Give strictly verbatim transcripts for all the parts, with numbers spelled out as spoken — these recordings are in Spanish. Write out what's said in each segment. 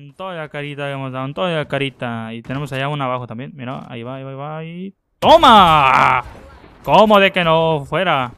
En toda la carita le hemos dado, en toda la carita. Y tenemos allá una abajo también. Mira, ahí va, ahí va, ahí va. Y... ¡toma! ¿Cómo de que no fuera?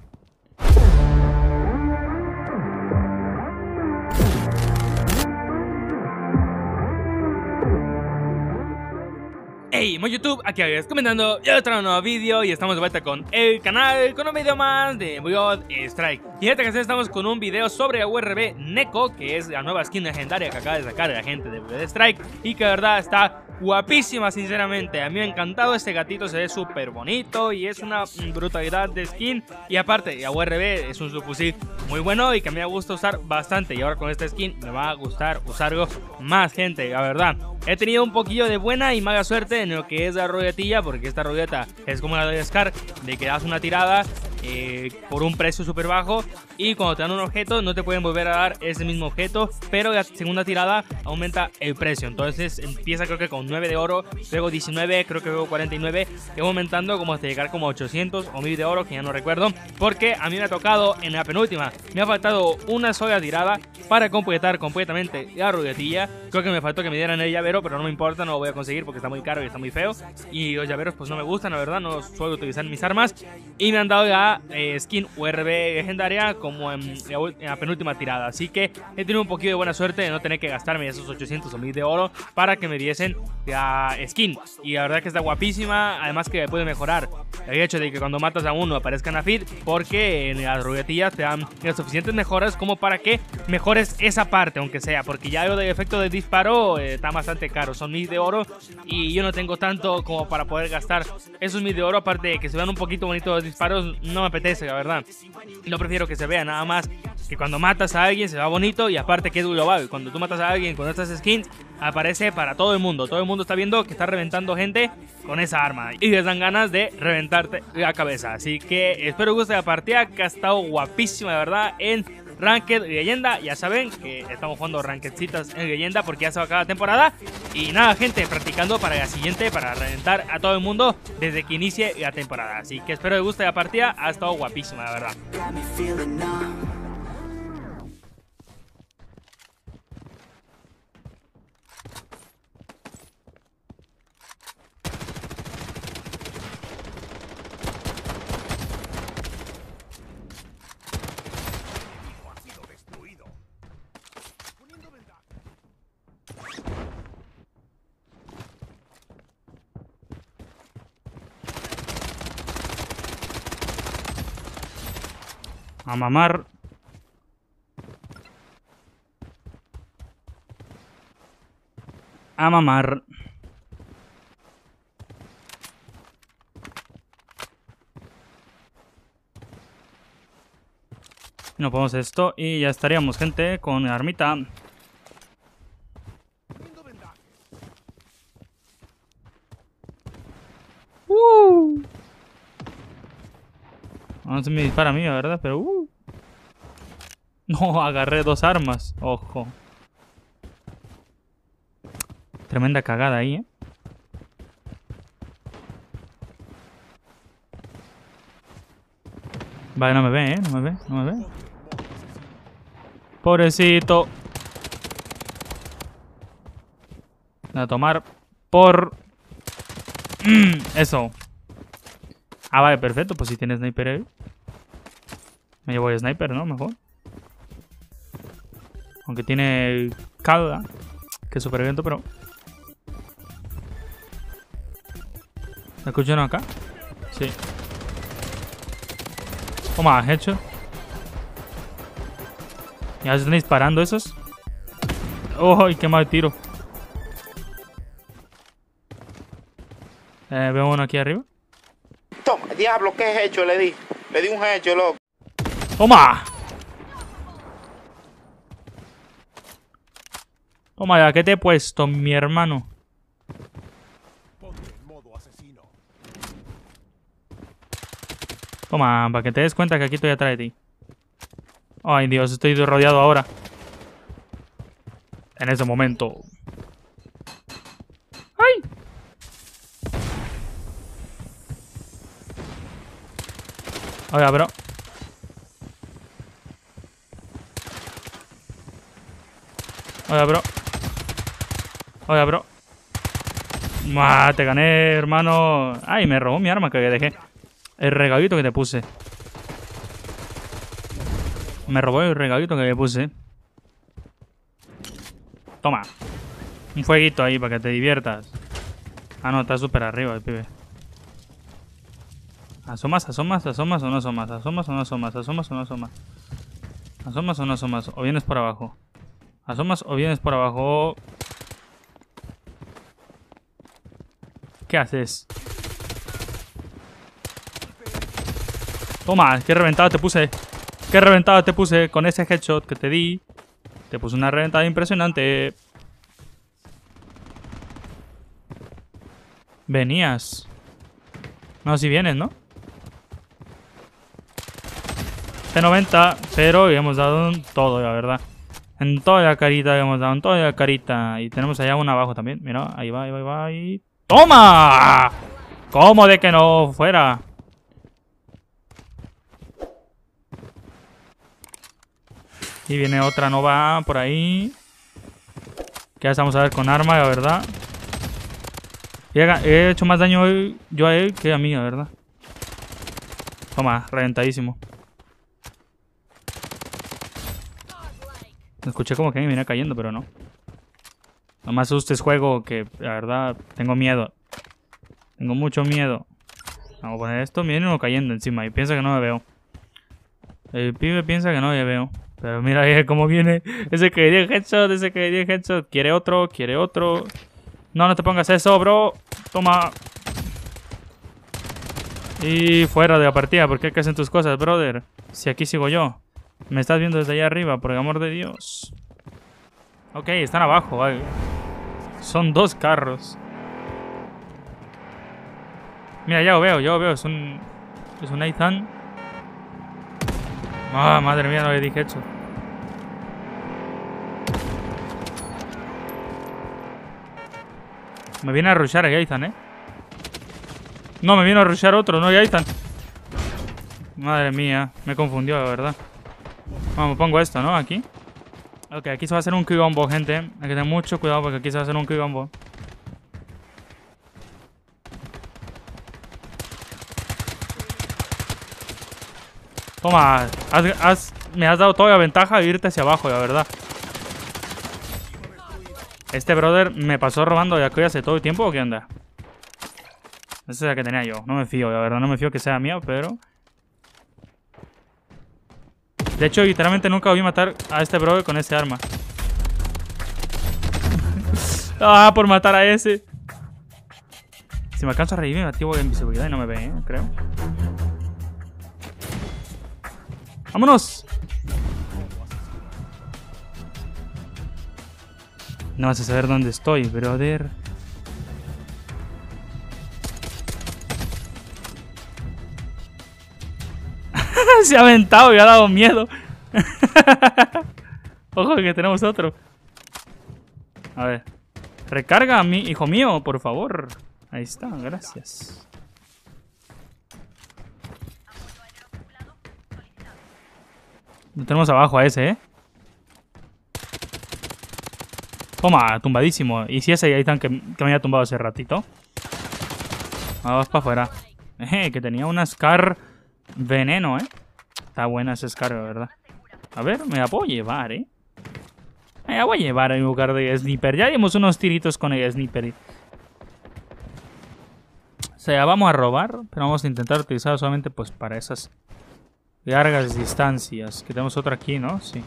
Hey, muy YouTube, aquí habéis comentando ya otro nuevo vídeo y estamos de vuelta con el canal con un vídeo más de Blood Strike. Y en esta canción estamos con un vídeo sobre U R B Neko, que es la nueva skin legendaria que acaba de sacar la gente de Blood Strike y que de verdad está guapísima, sinceramente. A mí me ha encantado, este gatito se ve súper bonito y es una brutalidad de skin. Y aparte, la U R B es un subfusil muy bueno y que a mí me gusta usar bastante. Y ahora con esta skin me va a gustar usarlo más, gente, la verdad. He tenido un poquillo de buena y mala suerte en lo que es la ruletilla, porque esta ruleta es como la de Scar, de que das una tirada eh, por un precio súper bajo y cuando te dan un objeto no te pueden volver a dar ese mismo objeto, pero la segunda tirada aumenta el precio. Entonces empieza creo que con nueve de oro, luego diecinueve, creo que luego cuarenta y nueve, que va aumentando como hasta llegar como ochocientos o mil de oro, que ya no recuerdo, porque a mí me ha tocado en la penúltima, me ha faltado una sola tirada para completar completamente la ruletilla. Creo que me faltó que me dieran el llave, pero no me importa, no lo voy a conseguir porque está muy caro y está muy feo. Y los llaveros pues no me gustan, la verdad, no suelo utilizar mis armas. Y me han dado la eh, skin U R B legendaria como en la, en la penúltima tirada. Así que he tenido un poquito de buena suerte de no tener que gastarme esos ochocientos o mil de oro para que me diesen la skin. Y la verdad que está guapísima, además que puede mejorar el hecho de que cuando matas a uno aparezcan a feed, porque en las ruletillas te dan las suficientes mejoras como para que mejores esa parte, aunque sea, porque ya lo del efecto de disparo eh, está bastante caro, son mil de oro y yo no tengo tanto como para poder gastar esos mil de oro, aparte de que se vean un poquito bonitos los disparos, no me apetece, la verdad. Yo prefiero que se vea nada más, que cuando matas a alguien se vea bonito y aparte que es global, cuando tú matas a alguien con estas skins aparece para todo el mundo, todo el mundo está viendo que está reventando gente con esa arma y les dan ganas de reventarte la cabeza. Así que espero que guste la partida, que ha estado guapísima, la verdad, en Ranked y Leyenda. Ya saben que estamos jugando Rankedcitas en Leyenda porque ya se va a acabar la temporada. Y nada, gente, practicando para la siguiente, para reventar a todo el mundo desde que inicie la temporada. Así que espero que guste la partida, ha estado guapísima, la verdad. A mamar. A mamar. No ponemos esto y ya estaríamos, gente, con la armita. Uh. No se me dispara a mí, la verdad, pero... Uh. No, agarré dos armas. Ojo. Tremenda cagada ahí, ¿eh? Vale, no me ve, ¿eh? No me ve, no me ve. Pobrecito. A tomar por... Mm, eso. Ah, vale, perfecto. Pues si tiene sniper ahí. Me llevo el sniper, ¿no? Mejor. Aunque tiene calda, que es súper viento, pero... ¿Me escucharon acá? Sí. ¿Cómo has hecho? ¿Ya se están disparando esos? ¡Oh, qué mal tiro! Eh, veo uno aquí arriba. Toma, diablo, ¿qué es hecho? Le di. Le di un hecho, loco. ¡Toma! Toma ya, ¿qué te he puesto, mi hermano? Toma, para que te des cuenta que aquí estoy atrás de ti. Ay, Dios, estoy rodeado ahora. En ese momento. ¡Ay! Oiga, bro. Oiga, bro. Oiga, bro. ¡Mua! Te gané, hermano. Ay, me robó mi arma que dejé. El regalito que te puse. Me robó el regalito que le puse. Toma. Un fueguito ahí para que te diviertas. Ah, no, está súper arriba el pibe. Asomas, asomas, asomas o no asomas. Asomas o no asomas, asomas o no asomas. Asomas o no asomas, o vienes por abajo. Asomas o vienes por abajo. ¿Qué haces? Toma, qué reventado te puse. Qué reventado te puse con ese headshot que te di. Te puse una reventada impresionante. Venías. No, si vienes, ¿no? T noventa, pero habíamos dado en todo, la verdad. En toda la carita habíamos dado, en toda la carita. Y tenemos allá una abajo también. Mira, ahí va, ahí va, ahí va. Y... ¡toma! ¿Cómo de que no fuera? Y viene otra nova por ahí. Que ya estamos a ver con arma, la verdad. He hecho más daño yo a él que a mí, la verdad. Toma, reventadísimo. Escuché como que me venía cayendo, pero no. No me asustes, juego, que la verdad tengo miedo. Tengo mucho miedo. Vamos a poner esto, miren uno cayendo encima y piensa que no me veo. El pibe piensa que no me veo. Pero mira ahí cómo viene. Ese que dio headshot, ese que dio headshot. Quiere otro, quiere otro. No, no te pongas eso, bro. Toma. Y fuera de la partida. ¿Por qué hacen tus cosas, brother? Si aquí sigo yo. Me estás viendo desde allá arriba, por el amor de Dios. Ok, están abajo. Vale. Son dos carros. Mira, ya lo veo, ya lo veo. Es un... es un Ethan. Ah, oh, madre mía, no le dije hecho. Me viene a rushar el Ethan, eh. No, me vino a rushar otro, no el Ethan. Madre mía, me confundió, la verdad. Vamos, pongo esto, ¿no? Aquí. Ok, aquí se va a hacer un quibombo, gente. Hay que tener mucho cuidado porque aquí se va a hacer un quibombo. Toma, has, has, me has dado toda la ventaja de irte hacia abajo, la verdad. Este brother me pasó robando de aquí hace todo el tiempo, ¿o qué onda? Esa es la que tenía yo. No me fío, la verdad, no me fío que sea mía, pero... de hecho, literalmente nunca voy a matar a este brother con ese arma. Ah, por matar a ese. Si me alcanzo a revivir, me activo de invisibilidad y no me ve, ¿eh? Creo. ¡Vámonos! No vas a saber dónde estoy, brother. Se ha aventado y ha dado miedo. Ojo que tenemos otro. A ver. Recarga a mi hijo mío, por favor. Ahí está, gracias. Lo tenemos abajo a ese, eh. Toma, tumbadísimo. Y si ese ahí están que, que me había tumbado hace ratito. Vamos para afuera. Eh, que tenía una Scar veneno, eh. Está buena esa Scar, la verdad. A ver, me la puedo llevar, eh. Me la voy a llevar en lugar de sniper. Ya dimos unos tiritos con el sniper. Se la vamos a robar, pero vamos a intentar utilizar solamente pues para esas largas distancias. Que tenemos otro aquí, ¿no? Sí.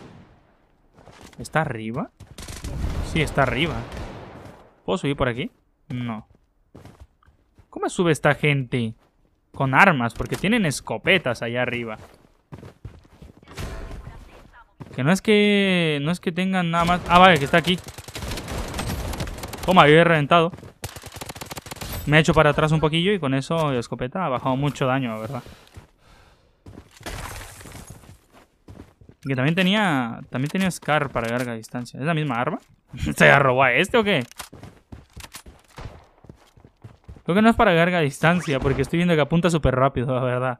¿Está arriba? Sí, está arriba. ¿Puedo subir por aquí? No. ¿Cómo sube esta gente? Con armas, porque tienen escopetas allá arriba. Que no es que... no es que tengan nada más... ah, vale, que está aquí. Toma, yo he reventado. Me he hecho para atrás un poquillo y con eso la escopeta ha bajado mucho daño, la verdad. Que también tenía... también tenía Scar para larga distancia. ¿Es la misma arma? ¿Se la robó a este o qué? Creo que no es para larga distancia, porque estoy viendo que apunta súper rápido, la verdad.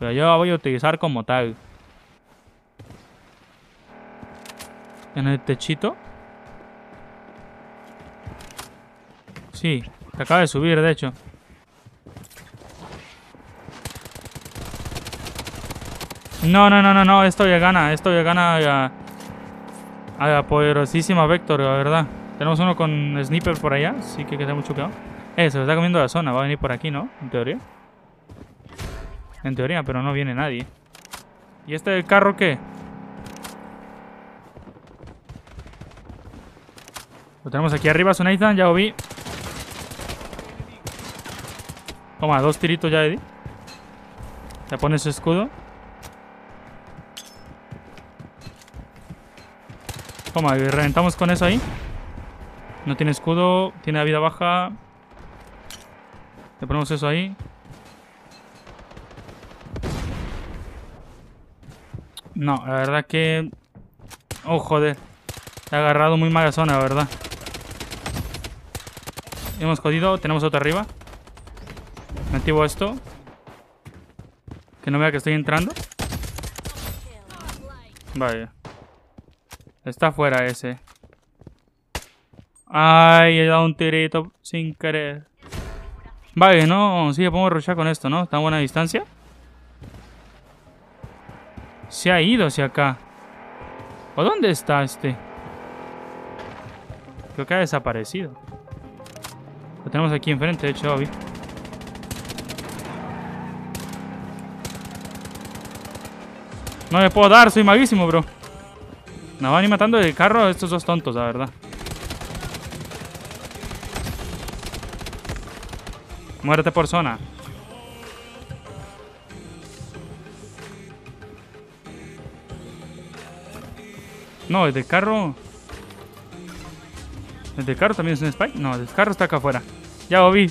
Pero yo la voy a utilizar como tal. En el techito. Sí, te acaba de subir, de hecho. No, no, no, no, no. Esto ya gana. Esto ya gana a, a la poderosísima Vector, la verdad. Tenemos uno con Sniper por allá. Sí que queda mucho cuidado. Eh, se lo está comiendo la zona. Va a venir por aquí, ¿no? En teoría. En teoría, pero no viene nadie. ¿Y este del carro qué? Lo tenemos aquí arriba, Sunaitan. Ya lo vi. Toma, dos tiritos ya, Eddie. Te pones su escudo. Toma, y reventamos con eso ahí. No tiene escudo, tiene la vida baja. Le ponemos eso ahí. No, la verdad que... Oh, joder. He agarrado muy mala zona, la verdad. Hemos jodido, tenemos otro arriba. Me activo esto. Que no vea que estoy entrando. Vaya. Está fuera ese. Ay, he dado un tirito sin querer. Vale, no, sí, podemos rushar con esto, ¿no? Está a buena distancia. Se ha ido hacia acá. ¿O dónde está este? Creo que ha desaparecido. Lo tenemos aquí enfrente, de hecho, obvio. No le puedo dar, soy maguísimo, bro. Nos van a ir matando el carro a estos dos tontos, la verdad. Muérete por zona. No, el del carro... ¿El del carro también es un spike? No, el del carro está acá afuera. Ya lo vi.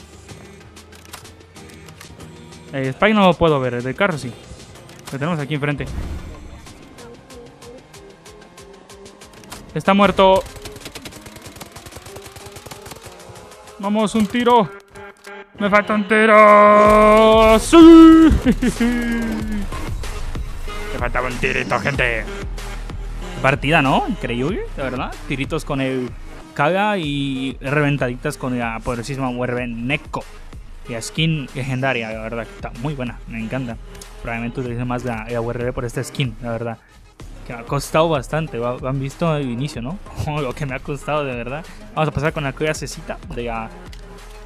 El spike no lo puedo ver, el del carro sí. Lo tenemos aquí enfrente. Está muerto. Vamos, un tiro. Me faltan tiros. ¡Sí! Me faltaba un tirito, gente. Partida, ¿no? Increíble, la verdad. Tiritos con el Kaga y reventaditas con la poderosísima U R B Neko. Y skin legendaria, la verdad. Está muy buena, me encanta. Probablemente utilice más la, la U R B por esta skin, la verdad. Que me ha costado bastante, han visto el inicio, ¿no? Lo que me ha costado, de verdad. Vamos a pasar con la clasecita de la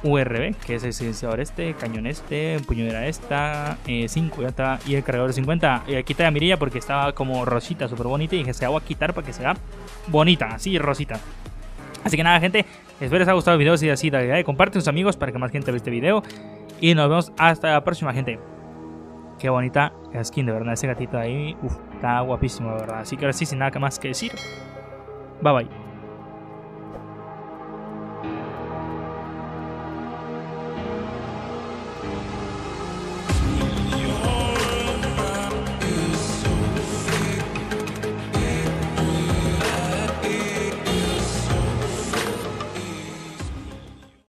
U R B, que es el silenciador este, cañón este, empuñadera esta, eh, cincuenta y el cargador cincuenta. Eh, quita la mirilla porque estaba como rosita, súper bonita, y dije, se la voy a quitar para que sea bonita, así rosita. Así que nada, gente, espero les haya gustado el video. Si es así, dale like, comparte a sus amigos para que más gente vea este video. Y nos vemos hasta la próxima, gente. Qué bonita skin, de verdad, ese gatito ahí, uff, está guapísimo, de verdad. Así que ahora sí, sin nada más que decir, bye bye.